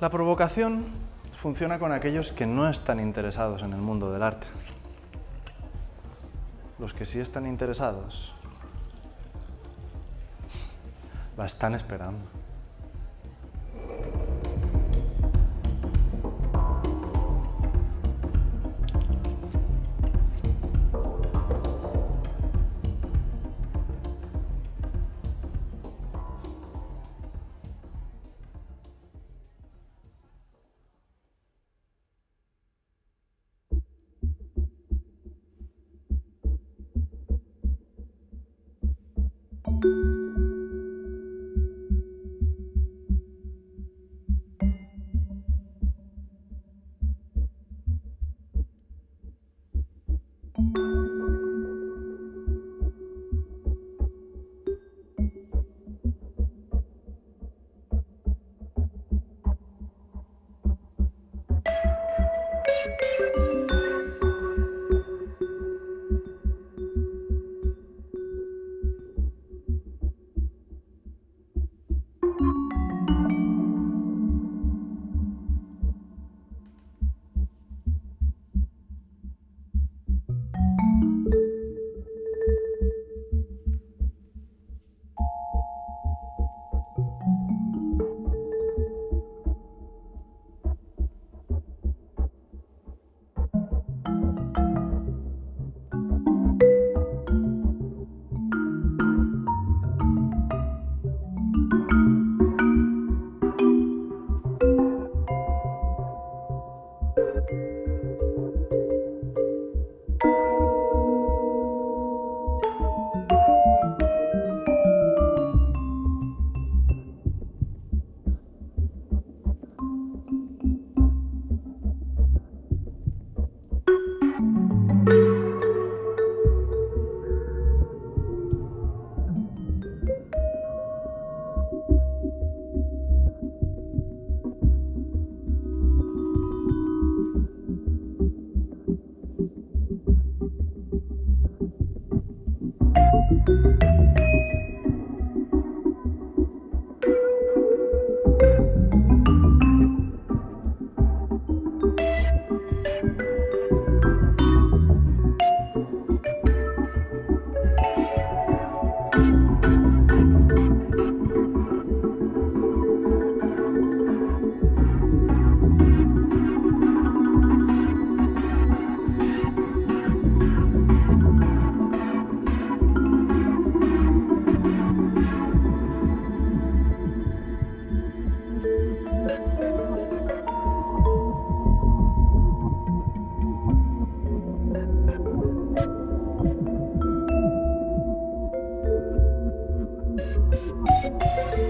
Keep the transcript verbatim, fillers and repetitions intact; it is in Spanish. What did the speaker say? La provocación funciona con aquellos que no están interesados en el mundo del arte. Los que sí están interesados la están esperando. Thank you.